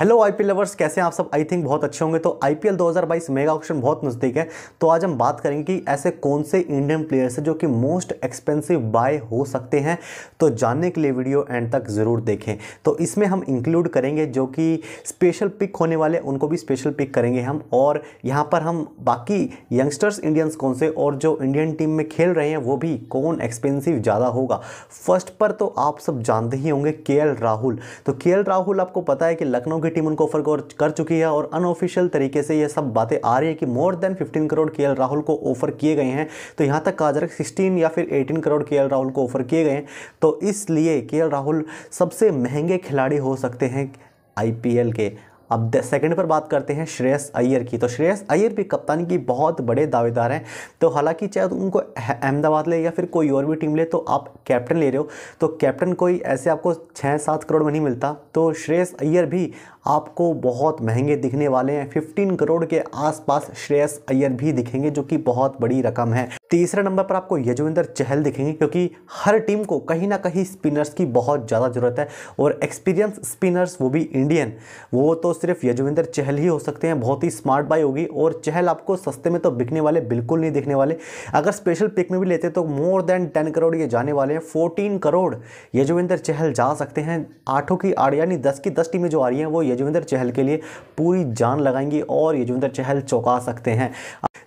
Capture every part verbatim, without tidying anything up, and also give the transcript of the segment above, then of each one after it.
Hello IPL lovers, कैसे हैं आप सब। आई थिंक बहुत अच्छे होंगे। तो आईपीएल दो हज़ार बाईस मेगा ऑक्शन बहुत नज़दीक है, तो आज हम बात करेंगे कि ऐसे कौन से इंडियन प्लेयर्स हैं जो कि मोस्ट एक्सपेंसिव बाय हो सकते हैं। तो जानने के लिए वीडियो एंड तक ज़रूर देखें। तो इसमें हम इंक्लूड करेंगे जो कि स्पेशल पिक होने वाले, उनको भी स्पेशल पिक करेंगे हम। और यहाँ पर हम बाकी यंगस्टर्स इंडियंस कौन से और जो इंडियन टीम में खेल रहे हैं वो भी कौन एक्सपेंसिव ज़्यादा होगा। फर्स्ट पर तो आप सब जानते ही होंगे केएल राहुल। तो केएल राहुल आपको पता है कि लखनऊ टीम उनको ऑफर कर चुकी है और अनऑफिशियल तरीके से ये सब बातें आ रही है कि मोर देन पंद्रह crore K L Rahul offer किए गए हैं। तो यहां तक कहा जा रहा है सोलह या फिर अठारह crore K L Rahul offer किए गए हैं। तो इसलिए केएल राहुल सबसे महंगे खिलाड़ी हो सकते हैं आईपीएल के। अब सेकंड पर बात करते हैं श्रेयस अय्यर की। तो श्रेयस अय्यर भी कप्तानी की बहुत बड़े दावेदार हैं। तो हालांकि चाहे तो उनको अहमदाबाद ले या फिर कोई और भी टीम ले, तो आप कैप्टन ले रहे हो तो कैप्टन कोई ऐसे आपको छः सात करोड़ में नहीं मिलता। तो श्रेयस अय्यर भी आपको बहुत महंगे दिखने वाले हैं। पंद्रह करोड़ के आसपास श्रेयस अय्यर भी दिखेंगे जो कि बहुत बड़ी रकम है। तीसरे नंबर पर आपको युजवेंद्र चहल दिखेंगे, क्योंकि हर टीम को कहीं ना कहीं स्पिनर्स की बहुत ज़्यादा ज़रूरत है और एक्सपीरियंस स्पिनर्स, वो भी इंडियन, वो तो सिर्फ युजवेंद्र चहल ही हो सकते हैं। बहुत ही स्मार्ट बाय होगी और चहल आपको सस्ते में तो बिकने वाले बिल्कुल नहीं दिखने वाले। अगर स्पेशल पिक में भी लेते तो मोर देन टेन करोड़ ये जाने वाले हैं। फोर्टीन करोड़ युजवेंद्र चहल जा सकते हैं। आठों की आठ यानी दस की दस टीमें जो आ रही हैं वो युजवेंद्र चहल के लिए पूरी जान लगाएंगी और युजवेंद्र चहल चौंका सकते हैं।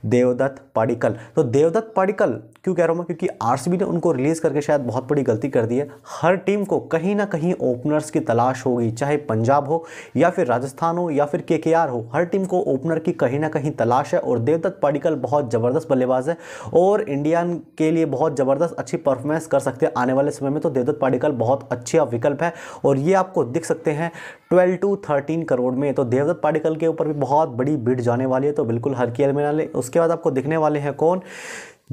देवदत्त पाडिक्कल, तो देवदत्त पाडिक्कल क्यों कह रहा हूँ मैं, क्योंकि आरसीबी ने उनको रिलीज़ करके शायद बहुत बड़ी गलती कर दी है। हर टीम को कहीं ना कहीं ओपनर्स की तलाश होगी, चाहे पंजाब हो या फिर राजस्थान हो या फिर केकेआर हो, हर टीम को ओपनर की कहीं ना कहीं तलाश है। और देवदत्त पाडिक्कल बहुत ज़बरदस्त बल्लेबाज है और इंडिया के लिए बहुत ज़बरदस्त अच्छी परफॉर्मेंस कर सकते हैं आने वाले समय में। तो देवदत्त पाडिक्कल बहुत अच्छा विकल्प है और ये आपको दिख सकते हैं ट्वेल्व टू थर्टीन करोड़ में। तो देवदत्त पाडिक्कल के ऊपर भी बहुत बड़ी बिड जाने वाली है, तो बिल्कुल हर खेल में ना ले। उसके बाद आपको दिखने वाले हैं कौन,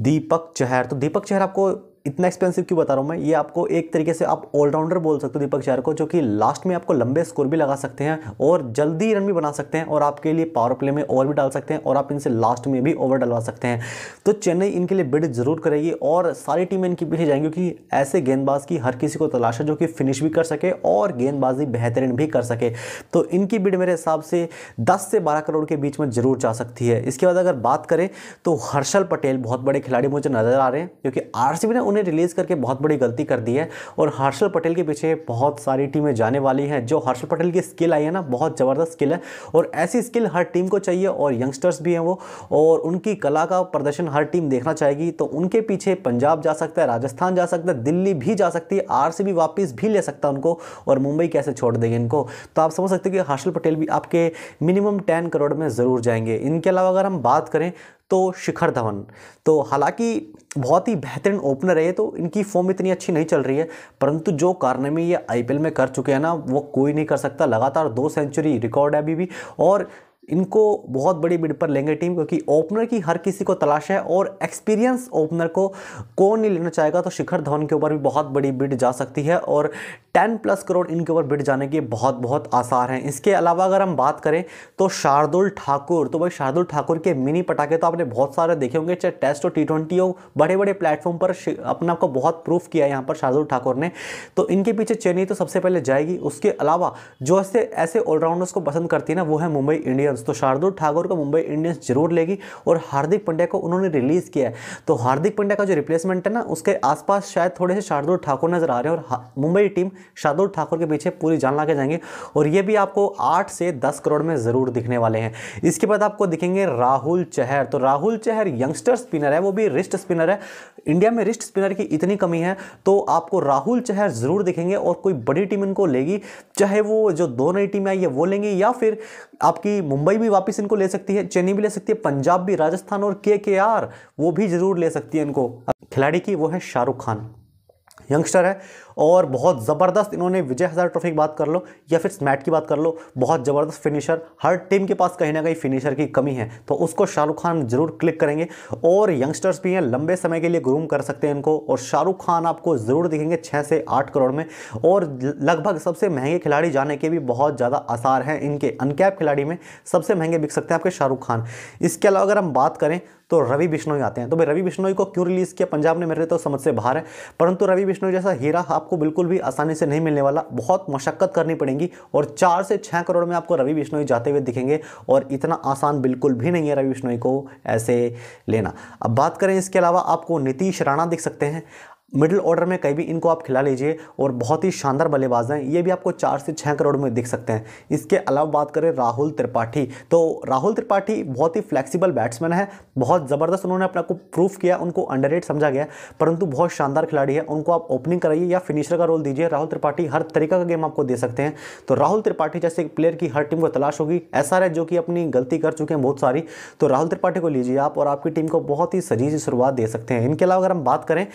दीपक चहर। तो दीपक चहर आपको इतना एक्सपेंसिव क्यों बता रहा हूँ मैं, ये आपको एक तरीके से आप ऑलराउंडर बोल सकते हो दीपक चहर को, जो कि लास्ट में आपको लंबे स्कोर भी लगा सकते हैं और जल्दी रन भी बना सकते हैं और आपके लिए पावर प्ले में ओवर भी डाल सकते हैं और आप इनसे लास्ट में भी ओवर डलवा सकते हैं। तो चेन्नई इनके लिए बिड जरूर करेगी और सारी टीमें इनके पीछे जाएंगी, क्योंकि ऐसे गेंदबाज की हर किसी को तलाश है जो कि फिनिश भी कर सके और गेंदबाजी बेहतरीन भी कर सके। तो इनकी बिड मेरे हिसाब से दस से बारह करोड़ के बीच में जरूर जा सकती है। इसके बाद अगर बात करें तो हर्षल पटेल बहुत बड़े खिलाड़ी मुझे नजर आ रहे हैं, क्योंकि आरसीबी ने उन्हें रिलीज करके बहुत बड़ी गलती कर दी है और हर्षल पटेल के पीछे बहुत सारी टीमें जाने वाली हैं। जो हर्षल पटेल की स्किल आई है ना, बहुत ज़बरदस्त स्किल है और ऐसी स्किल हर टीम को चाहिए और यंगस्टर्स भी हैं वो, और उनकी कला का प्रदर्शन हर टीम देखना चाहेगी। तो उनके पीछे पंजाब जा सकता है, राजस्थान जा सकता है, दिल्ली भी जा सकती है, आरसीबी वापस भी ले सकता है उनको, और मुंबई कैसे छोड़ देगी इनको। तो आप समझ सकते हो कि हर्षल पटेल भी आपके मिनिमम टेन करोड़ में ज़रूर जाएंगे। इनके अलावा अगर हम बात करें तो शिखर धवन, तो हालांकि बहुत ही बेहतरीन ओपनर है, तो इनकी फॉर्म इतनी अच्छी नहीं चल रही है, परंतु जो कारनामे ये आईपीएल में कर चुके हैं ना वो कोई नहीं कर सकता। लगातार दो सेंचुरी रिकॉर्ड है अभी भी और इनको बहुत बड़ी बिड पर लेंगे टीम, क्योंकि ओपनर की हर किसी को तलाश है और एक्सपीरियंस ओपनर को कौन नहीं लेना चाहेगा। तो शिखर धवन के ऊपर भी बहुत बड़ी बिड जा सकती है और दस प्लस करोड़ इनके ऊपर बिड जाने के बहुत बहुत आसार हैं। इसके अलावा अगर हम बात करें तो शार्दुल ठाकुर, तो भाई शार्दुल ठाकुर के मिनी पटाखे तो आपने बहुत सारे देखे होंगे, चाहे टेस्ट हो टी ट्वेंटी हो, बड़े बड़े प्लेटफॉर्म पर अपने आपको बहुत प्रूफ किया है यहाँ पर शार्दुल ठाकुर ने। तो इनके पीछे चेन्नई तो सबसे पहले जाएगी। उसके अलावा जो ऐसे ऐसे ऑलराउंडर्स को पसंद करती है ना वो है मुंबई इंडियंस। तो शार्दुल ठाकुर को मुंबई इंडियंस जरूर लेगी और हार्दिक पांड्या को उन्होंने रिलीज किया है, तो हार्दिक पांड्या का जो रिप्लेसमेंट है ना उसके आसपास शायद थोड़े से शार्दुल ठाकुर नजर आ रहे हैं और मुंबई टीम शार्दुल ठाकुर के पीछे पूरी जान लगा के जाएंगे और ये भी आपको आठ से दस करोड़ में जरूर दिखने वाले हैं। इसके बाद आपको दिखेंगे राहुल चहर। तो राहुल चहर यंगस्टर स्पिनर है, वो भी रिस्ट स्पिनर है। इंडिया में रिस्ट स्पिनर की इतनी कमी है, तो आपको राहुल चहर जरूर दिखेंगे और कोई बड़ी टीम इनको लेगी, चाहे वो जो दो नई टीमें आई है वो लेंगी या फिर आपकी मुंबई भी वापस इनको ले सकती है, चेन्नई भी ले सकती है, पंजाब भी, राजस्थान और केकेआर वो भी जरूर ले सकती है इनको। खिलाड़ी की वो है शाहरुख खान, यंगस्टर है और बहुत ज़बरदस्त, इन्होंने विजय हज़ारे ट्रॉफी की बात कर लो या फिर स्मैट की बात कर लो, बहुत ज़बरदस्त फिनिशर। हर टीम के पास कहीं ना कहीं फिनिशर की कमी है, तो उसको शाहरुख खान जरूर क्लिक करेंगे। और यंगस्टर्स भी हैं, लंबे समय के लिए ग्रूम कर सकते हैं इनको और शाहरुख खान आपको ज़रूर दिखेंगे छः से आठ करोड़ में और लगभग सबसे महंगे खिलाड़ी जाने के भी बहुत ज़्यादा आसार हैं इनके। अनकैप खिलाड़ी में सबसे महंगे बिक सकते हैं आपके शाहरुख खान। इसके अलावा अगर हम बात करें तो रवि बिश्नोई आते हैं। तो भाई रवि बिश्नोई को क्यों रिलीज़ किया पंजाब ने, मेरे तो समझ से बाहर है, परंतु रवि बिश्नोई जैसा हीरा आप आपको बिल्कुल भी आसानी से नहीं मिलने वाला, बहुत मशक्कत करनी पड़ेगी। और चार से छः करोड़ में आपको रवि बिश्नोई जाते हुए दिखेंगे और इतना आसान बिल्कुल भी नहीं है रवि बिश्नोई को ऐसे लेना। अब बात करें इसके अलावा आपको नीतीश राणा दिख सकते हैं मिडिल ऑर्डर में, कहीं भी इनको आप खिला लीजिए और बहुत ही शानदार बल्लेबाज हैं, ये भी आपको चार से छः करोड़ में दिख सकते हैं। इसके अलावा बात करें राहुल त्रिपाठी, तो राहुल त्रिपाठी बहुत ही फ्लेक्सिबल बैट्समैन है, बहुत ज़बरदस्त उन्होंने अपने आपको प्रूफ किया, उनको अंडररेट समझा गया परंतु बहुत शानदार खिलाड़ी है। उनको आप ओपनिंग कराइए या फिनिशर का रोल दीजिए, राहुल त्रिपाठी हर तरीका का गेम आपको दे सकते हैं। तो राहुल त्रिपाठी जैसे प्लेयर की हर टीम को तलाश होगी, एस आर है जो कि अपनी गलती कर चुके हैं बहुत सारी, तो राहुल त्रिपाठी को लीजिए आप और आपकी टीम को बहुत ही सजीव शुरुआत दे सकते हैं। इनके अलावा अगर हम बात करें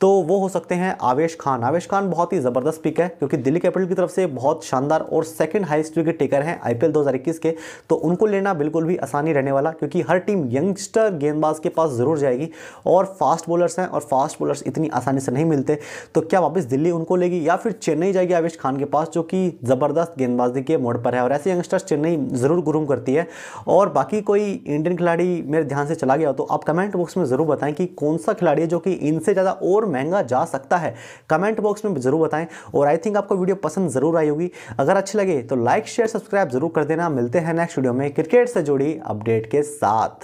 तो वो हो सकते हैं आवेश खान। आवेश खान बहुत ही ज़बरदस्त पिक है क्योंकि दिल्ली कैपिटल की तरफ से बहुत शानदार और सेकंड हाईएस्ट विकेट टेकर हैं आई पी एल दो हज़ार इक्कीस के, तो उनको लेना बिल्कुल भी आसानी रहने वाला, क्योंकि हर टीम यंगस्टर गेंदबाज के पास ज़रूर जाएगी और फास्ट बॉलर्स हैं और फास्ट बॉलर्स इतनी आसानी से नहीं मिलते। तो क्या वापस दिल्ली उनको लेगी या फिर चेन्नई जाएगी आवेश खान के पास, जो कि ज़बरदस्त गेंदबाजी के मोड़ पर है और ऐसे यंगस्टर्स चेन्नई ज़रूर ग्रूम करती है। और बाकी कोई इंडियन खिलाड़ी मेरे ध्यान से चला गया तो आप कमेंट बॉक्स में ज़रूर बताएं कि कौन सा खिलाड़ी है जो कि इनसे ज़्यादा और महंगा जा सकता है, कमेंट बॉक्स में जरूर बताएं। और आई थिंक आपको वीडियो पसंद जरूर आई होगी, अगर अच्छी लगे तो लाइक शेयर सब्सक्राइब जरूर कर देना। मिलते हैं नेक्स्ट वीडियो में क्रिकेट से जुड़ी अपडेट के साथ।